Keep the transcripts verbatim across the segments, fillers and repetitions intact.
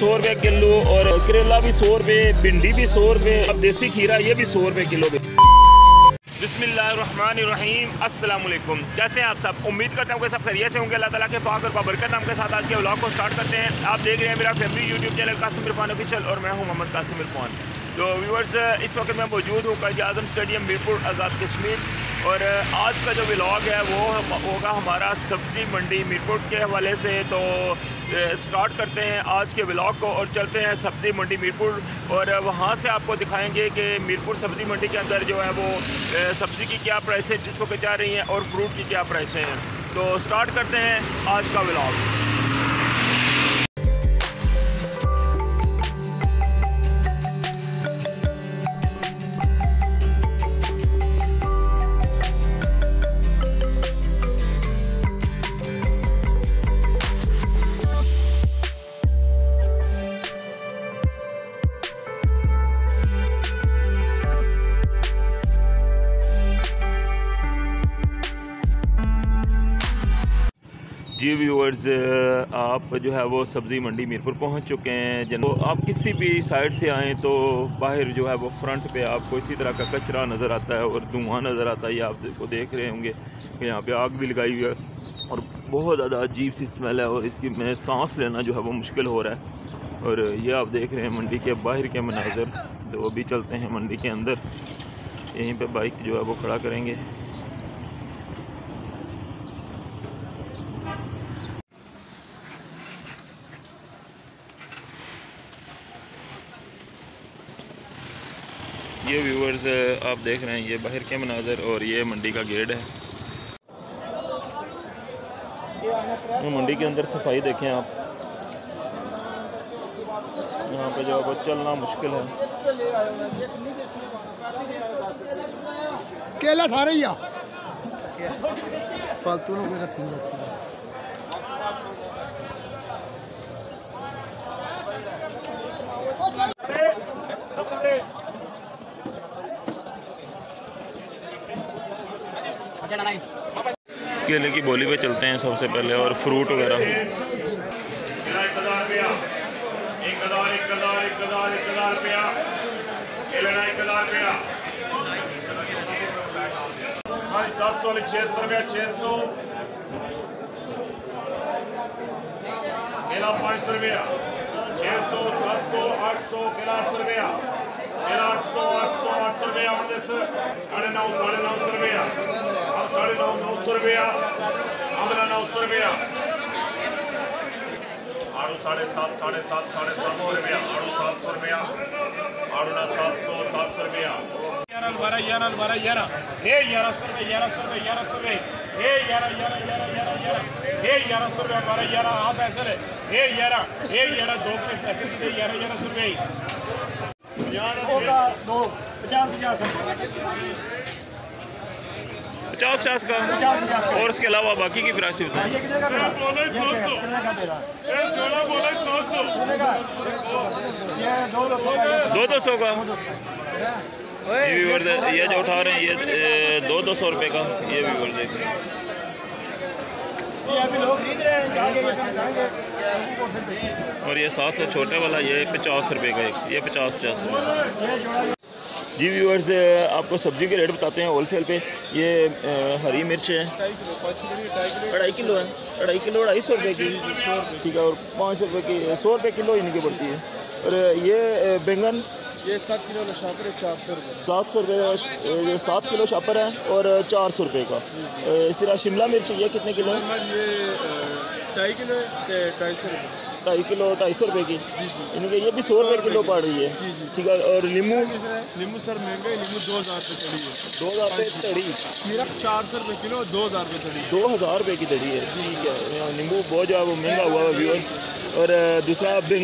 सौ रुपये किलो और करेला भी सौ रुपये, भिंडी भी सौ रुपये, अब देसी खीरा ये भी सौ रुपये किलो भी। बिस्मिल्लाहिर्रहमानिर्रहीम, अस्सलाम वालेकुम। कैसे हैं आप सब? उम्मीद करता हूँ कि सब खैरियत से होंगे। अल्लाह ताला के पाक और बाबरकत नाम के साथ आज के व्लॉग को स्टार्ट करते हैं। आप देख रहे हैं मेरा family YouTube channel Qasim Irfan official और मैं हूँ मोहम्मद कासिम इरफान। तो व्यूअर्स, इस वक्त मैं मौजूद हूँ कायदे आज़म स्टेडियम मीरपुर आज़ाद कश्मीर, और आज का जो व्लॉग है वो होगा हमारा सब्ज़ी मंडी मीरपुर के हवाले से। तो स्टार्ट करते हैं आज के व्लॉग को और चलते हैं सब्ज़ी मंडी मीरपुर, और वहाँ से आपको दिखाएंगे कि मीरपुर सब्ज़ी मंडी के अंदर जो है वो सब्ज़ी की क्या प्राइसेज इस वक्त जा रही हैं और फ्रूट की क्या प्राइसेज हैं। तो स्टार्ट करते हैं आज का व्लॉग। जी व्यूअर्स, आप जो है वो सब्ज़ी मंडी मीरपुर पहुंच चुके हैं। तो आप किसी भी साइड से आएँ तो बाहर जो है वो फ्रंट पे आपको इसी तरह का कचरा नज़र आता है और धुआं नज़र आता है। ये आप देखो, देख रहे होंगे कि यहाँ पे आग भी लगाई हुई है और बहुत ज़्यादा अजीब सी स्मेल है और इसकी मैं सांस लेना जो है वो मुश्किल हो रहा है। और ये आप देख रहे हैं मंडी के बाहर के मनाज़र। तो अभी चलते हैं मंडी के अंदर, यहीं पर बाइक जो है वो खड़ा करेंगे। ये व्यूअर्स, आप देख रहे हैं ये बाहर के मनाज़र और ये मंडी का गेट है। मंडी के अंदर सफाई देखें आप, यहाँ पे जो है वो चलना मुश्किल है। केला खा रही है फालतू लोग रखते। केले की बोली पे चलते हैं सबसे पहले, और फ्रूट वगैरह सात सौ छह सौ रुपया, छह सौ केला, पाँच सौ रुपया, छह सौ सात सौ आठ सौ केला, आठ सौ रुपया केला, आठ सौ आठ सौ आठ सौ रुपया, साढ़े नौ साढ़े नौ सौ रुपया, साढ़े नौ नौ सौ रुपया, आमला नौ सौ रुपया, आड़ू साढ़े सात साढ़े सात साढ़े सात सौ रुपया, आड़ू सात सौ रुपया, आड़ू ना सात सौ सात सौ रुपया, ग्यारह बारह ग्यारह बारह ग्यारह हे ग्यारह सौ रुपये, ग्यारह सौ रुपये, ग्यारह सौ रुपये हे ग्यारह ग्यारह ग्यारह ग्यारह ग्यारह हे ग्यारह सौ रुपये, बारह ग्यारह आप ऐसे है हे ग्यारह हे ग्यारह दो के पैसे सीधे ग्यारह ग्यारह सौ रुपये, दो पचास पचास पचास पचास का और उसके अलावा बाकी की प्राइस दो दो सौ का। ये व्यूअर्स, ये जो उठा रहे हैं ये दो दो सौ रुपये का। ये व्यूअर्स देख रहे हैं, और ये साथ है छोटे वाला, ये पचास रुपये का एक, ये पचास पचास रुपये। जी व्यूअर्स, आपको सब्ज़ी के रेट बताते हैं होलसेल पे। ये आ, हरी मिर्च है अढ़ाई किलो है, अढ़ाई किलो अढ़ाई सौ रुपये की, ठीक है, और पाँच सौ रुपये की सौ रुपये किलो इनकी पड़ती है। और ये बैंगन ये सात किलो शापर है चार सौ रुपये, सात सौ रुपये सात किलो शापर है और चार सौ रुपये का। इसी तरह शिमला मिर्च ये कितने किलो है? ये ढाई किलो ढाई सौ रुपये, ढाई किलो ढाई सौ रुपये की, इनके ये भी सौ रुपये किलो पड़ रही है, ठीक है। और नींबू, नींबू सर महंगा है, नींबू दो हज़ार रुपये तड़ी है, दो हज़ार रुपये तड़ी, खीरा चार सौ रुपये किलो, दो हज़ार रुपये तड़ी, दो हज़ार रुपये की तड़ी है, ठीक है। नींबू बहुत जो है वो महंगा हुआ है व्यूअर्स। और दूसरा ये भिंडी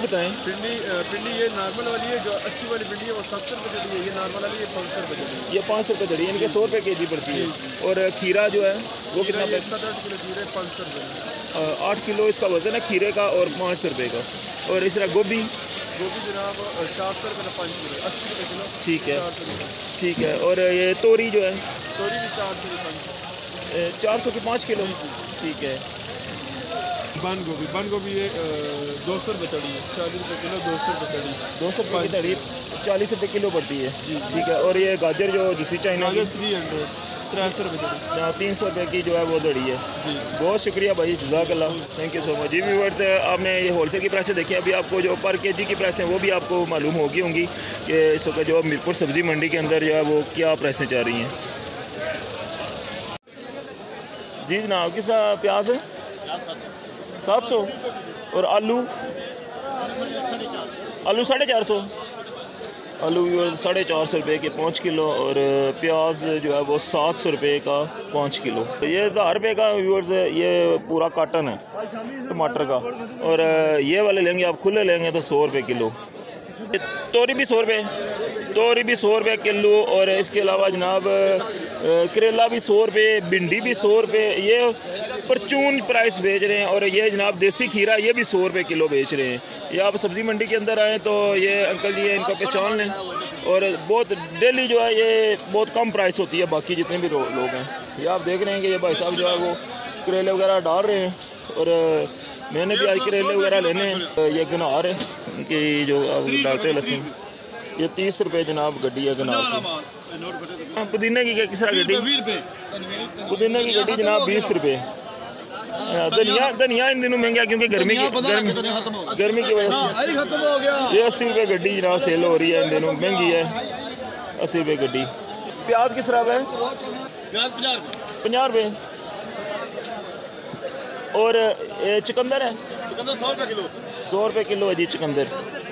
बताएँ, भिंडी भिंडी ये नॉर्मल वाली है, जो अच्छी वाली भिंडी है वो सात सौ रुपये तड़ी है, ये नॉर्मल वाली ये पाँच सौ रुपये तड़ी, ये पाँच सौ रुपये तड़ी, इनके सौ रुपये के जी पड़ती है। और खीरा जो है वो कितना है? सात आठ किलो खीरे पाँच सौ रुपये, आठ किलो इसका वजन है खीरे का, और पाँच सौ रुपये का। और इस तरह गोभी, गोभी जनाब चार सौ रुपये, पाँच सौ रुपये, अस्सी रुपये किलो, ठीक है ठीक है। और ये तोरी जो है, तोरी भी चार सौ रुपये, चार सौ की पाँच किलो, ठीक है। बंद गोभी बंद गोभी ये दो सौ रुपये तड़ी है, चालीस रुपये किलो दो सौ रुपये तड़ी दो सौ रुपये तड़ी चालीस रुपये किलो पड़ती है। ठीक है, और ये गाजर जो जिसी चाइना की थ्री हंड्रेड तिरासी रुपये तड़ी, हाँ तीन सौ रुपये की जो है वो तड़ी है। बहुत शुक्रिया भाई, जज़ाकल्लाह, थैंक यू सो मच। जी व्यूअर्स, आपने ये होलसेल की प्राइसें देखी, अभी आपको जो पर के जी की प्राइसें वो भी आपको मालूम होगी होंगी कि इस वक्त जो मीरपुर सब्ज़ी मंडी के अंदर जो है वो क्या प्राइसें जा रही हैं। जी जनाब, किस प्याज है सात सौ और आलू आलू साढ़े चार सौ आलू साढ़े चार सौ रुपये के पाँच किलो, और प्याज जो है वो सात सौ रुपये का पाँच किलो। ये हज़ार रुपये का व्यूअर्स, ये पूरा काटन है टमाटर का, और ये वाले लेंगे आप खुले लेंगे तो सौ रुपये किलो। तोरी भी सौ रुपये तोरी भी सौ रुपये किलो, और इसके अलावा जनाब करेला भी सौ रुपये, भिंडी भी सौ रुपये, ये परचून प्राइस बेच रहे हैं। और ये जनाब देसी खीरा ये भी सौ रुपये किलो बेच रहे हैं। ये आप सब्ज़ी मंडी के अंदर आएँ तो ये अंकल जी इनका पहचान लें, और बहुत डेली जो है ये बहुत कम प्राइस होती है बाकी जितने भी लोग हैं। ये आप देख रहे हैं कि ये भाई साहब जो है वो करेले वगैरह डाल रहे हैं, और मैंने भी आज करेले वगैरह लेने हैं। ये गनार है कि जो आप डालते हैं लहसुन, ये तीस रुपये जनाब गड्डी है गनार की। पुदीने की किस तरह गड्डी पुदीने की गड्डी जनाब बीस रुपये। धनिया धनिया इन दिनों महंगा क्योंकि गर्मी गर्मी की वजह से ये अस्सी रुपये गड्डी जनाब सेल हो रही है, इन दिनों महंगी है अस्सी रुपये गड्डी। प्याज किस तरह है पचास रुपये, और चुकंदर है सौ रुपये किलो सौ रुपये किलो है जी चुकंदर।